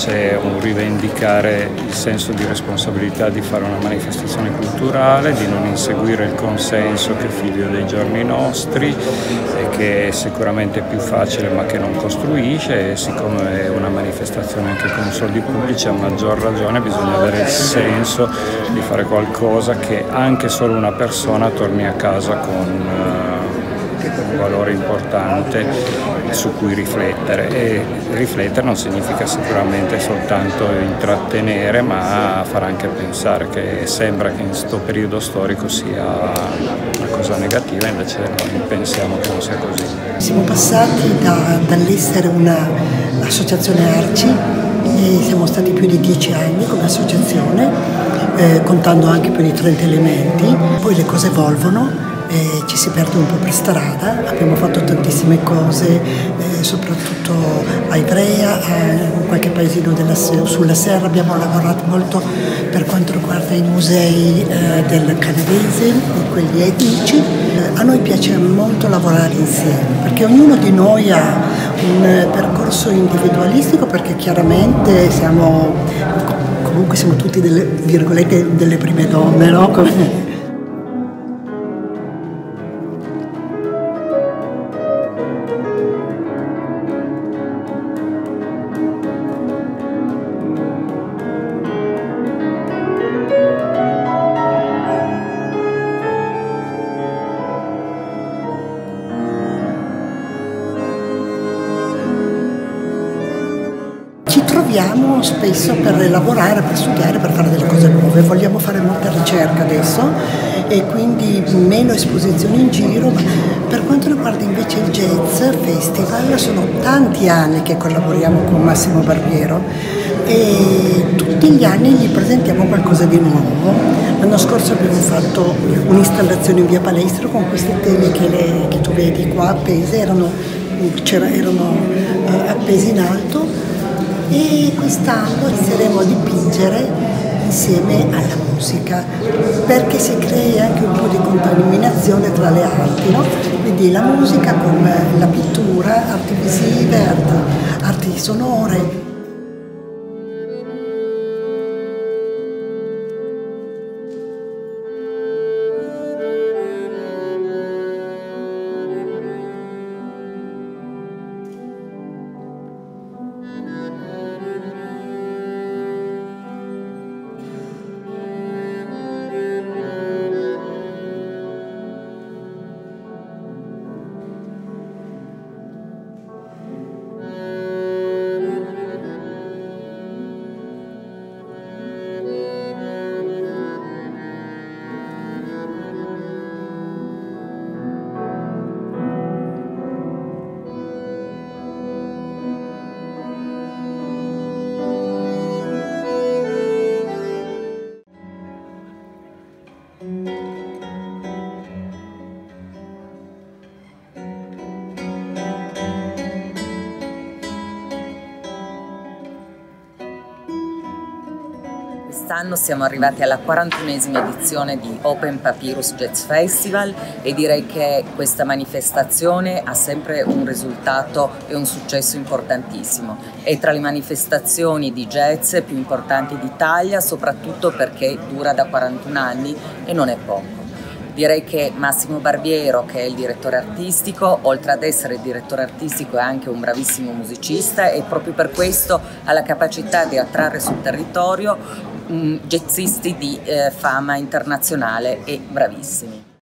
c'è un rivendicare il senso di responsabilità di fare una manifestazione culturale, di non inseguire il consenso che è figlio dei giorni nostri, che è sicuramente più facile ma che non costruisce, e siccome è una manifestazione anche con soldi pubblici a maggior ragione bisogna avere il senso di fare qualcosa che anche solo una persona torni a casa con un valore importante su cui riflettere, e riflettere non significa sicuramente soltanto intrattenere, ma far anche pensare, che sembra che in questo periodo storico sia una cosa negativa, invece noi pensiamo che non sia così. Siamo passati dall'essere un'associazione Arci, e siamo stati più di 10 anni come associazione, contando anche più di 30 elementi, poi le cose evolvono. Ci si perde un po' per strada, abbiamo fatto tantissime cose, soprattutto a Ivrea, in qualche paesino sulla Serra, abbiamo lavorato molto per quanto riguarda i musei del Canavese, quelli etnici. A noi piace molto lavorare insieme, perché ognuno di noi ha un percorso individualistico, perché chiaramente siamo tutti delle, virgolette, delle prime donne, no? Ci troviamo spesso per lavorare, per studiare, per fare delle cose nuove. Vogliamo fare molta ricerca adesso e quindi meno esposizioni in giro. Per quanto riguarda invece il Jazz Festival, sono tanti anni che collaboriamo con Massimo Barbiero e tutti gli anni gli presentiamo qualcosa di nuovo. L'anno scorso abbiamo fatto un'installazione in via Palestro con questi temi che tu vedi qua appese, erano appesi in alto. E quest'anno inizieremo a dipingere insieme alla musica, perché si crea anche un po' di contaminazione tra le arti, no? Quindi la musica con la pittura, arti visive, arti sonore. Quest'anno siamo arrivati alla 41esima edizione di Open Papyrus Jazz Festival e direi che questa manifestazione ha sempre un risultato e un successo importantissimo. È tra le manifestazioni di jazz più importanti d'Italia, soprattutto perché dura da 41 anni e non è poco. Direi che Massimo Barbiero, che è il direttore artistico, oltre ad essere il direttore artistico è anche un bravissimo musicista, e proprio per questo ha la capacità di attrarre sul territorio jazzisti di fama internazionale e bravissimi.